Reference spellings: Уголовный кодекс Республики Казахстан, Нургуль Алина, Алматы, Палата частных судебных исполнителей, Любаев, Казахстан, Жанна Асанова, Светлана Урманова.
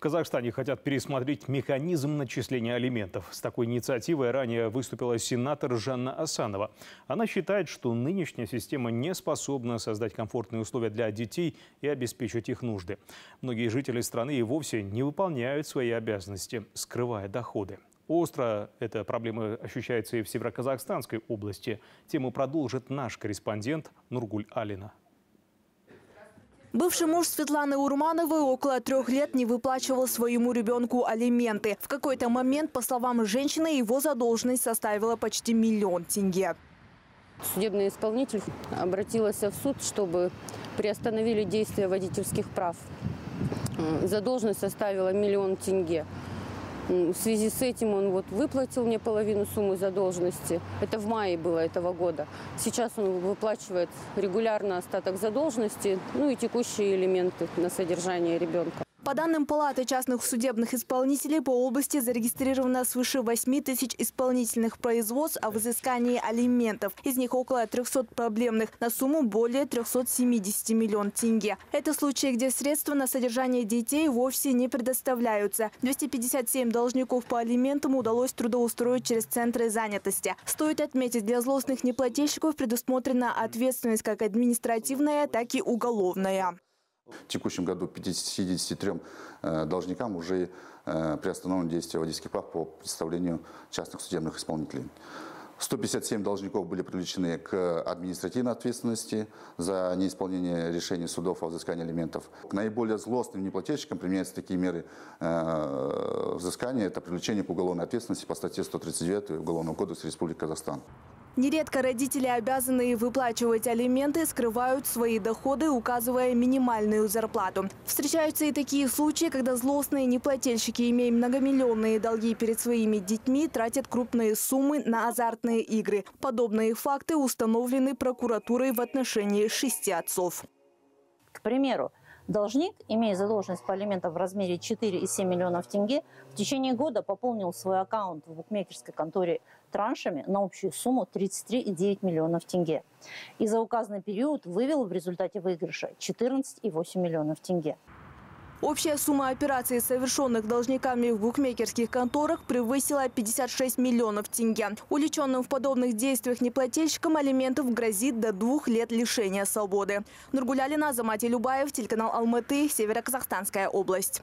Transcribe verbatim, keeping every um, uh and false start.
В Казахстане хотят пересмотреть механизм начисления алиментов. С такой инициативой ранее выступила сенатор Жанна Асанова. Она считает, что нынешняя система не способна создать комфортные условия для детей и обеспечить их нужды. Многие жители страны и вовсе не выполняют свои обязанности, скрывая доходы. Остро эта проблема ощущается и в Североказахстанской области. Тему продолжит наш корреспондент Нургуль Алина. Бывший муж Светланы Урмановой около трех лет не выплачивал своему ребенку алименты. В какой-то момент, по словам женщины, его задолженность составила почти миллион тенге. Судебный исполнитель обратился в суд, чтобы приостановили действие водительских прав. Задолженность составила миллион тенге. В связи с этим он вот выплатил мне половину суммы задолженности. Это в мае было этого года. Сейчас он выплачивает регулярно остаток задолженности, ну и текущие элементы на содержание ребенка. По данным Палаты частных судебных исполнителей, по области зарегистрировано свыше восьми тысяч исполнительных производств о взыскании алиментов. Из них около трёхсот проблемных на сумму более трёхсот семидесяти миллионов тенге. Это случаи, где средства на содержание детей вовсе не предоставляются. двести пятьдесят семь должников по алиментам удалось трудоустроить через центры занятости. Стоит отметить, для злостных неплательщиков предусмотрена ответственность как административная, так и уголовная. В текущем году пятидесяти трём должникам уже приостановлено действие водительских прав по представлению частных судебных исполнителей. сто пятьдесят семь должников были привлечены к административной ответственности за неисполнение решений судов о взыскании алиментов. К наиболее злостным неплательщикам применяются такие меры взыскания. Это привлечение к уголовной ответственности по статье сто тридцать девять Уголовного кодекса Республики Казахстан. Нередко родители, обязанные выплачивать алименты, скрывают свои доходы, указывая минимальную зарплату. Встречаются и такие случаи, когда злостные неплательщики, имея многомиллионные долги перед своими детьми, тратят крупные суммы на азартные игры. Подобные факты установлены прокуратурой в отношении шести отцов. К примеру, должник, имея задолженность по алиментам в размере четырёх и семи десятых миллионов тенге, в течение года пополнил свой аккаунт в букмекерской конторе траншами на общую сумму тридцати трёх и девяти десятых миллионов тенге. И за указанный период вывел в результате выигрыша четырнадцать и восемь десятых миллионов тенге. Общая сумма операций, совершенных должниками в букмекерских конторах, превысила пятьдесят шесть миллионов тенге. Уличенным в подобных действиях неплательщикам алиментов грозит до двух лет лишения свободы. Нургуль Алина, Любаев, телеканал Алматы, Североказахстанская область.